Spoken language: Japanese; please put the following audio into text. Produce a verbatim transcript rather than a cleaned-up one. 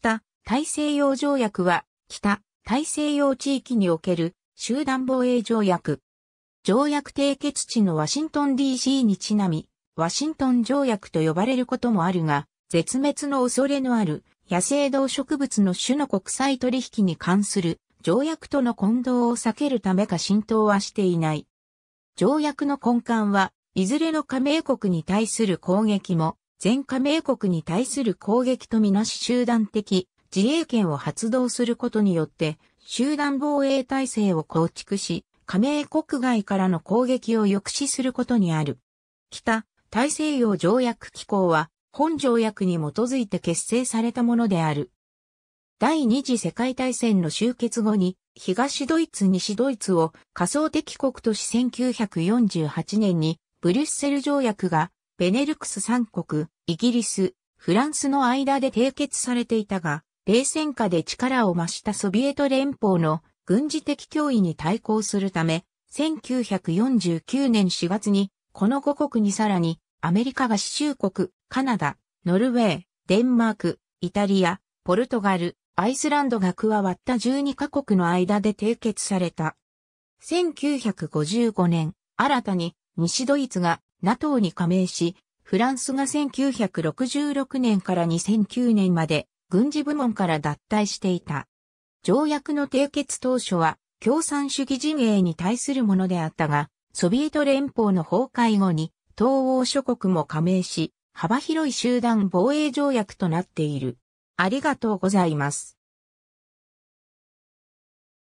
北大西洋条約は北大西洋地域における集団防衛条約。条約締結地のワシントン ディーシー にちなみ、ワシントン条約と呼ばれることもあるが、絶滅の恐れのある野生動植物の種の国際取引に関する条約との混同を避けるためか浸透はしていない。条約の根幹はいずれの加盟国に対する攻撃も全加盟国に対する攻撃とみなし集団的自衛権を発動することによって集団防衛体制を構築し加盟国外からの攻撃を抑止することにある。北大西洋条約機構は本条約に基づいて結成されたものである。第二次世界大戦の終結後に、東ドイツ西ドイツを仮想敵国としせんきゅうひゃくよんじゅうはちねんにブリュッセル条約がベネルクスさんこく、イギリス、フランスの間で締結されていたが、冷戦下で力を増したソビエト連邦の軍事的脅威に対抗するため、せんきゅうひゃくよんじゅうきゅうねんしがつにこのごこくにさらにアメリカが支柱国、カナダ、ノルウェー、デンマーク、イタリア、ポルトガル、アイスランドが加わったじゅうにかこくの間で締結された。せんきゅうひゃくごじゅうごねん、新たに西ドイツが ナトー に加盟し、フランスがせんきゅうひゃくろくじゅうろくねんからにせんきゅうねんまで軍事部門から脱退していた。条約の締結当初は共産主義陣営に対するものであったが、ソビエト連邦の崩壊後に東欧諸国も加盟し、幅広い集団防衛条約となっている。ありがとうございます。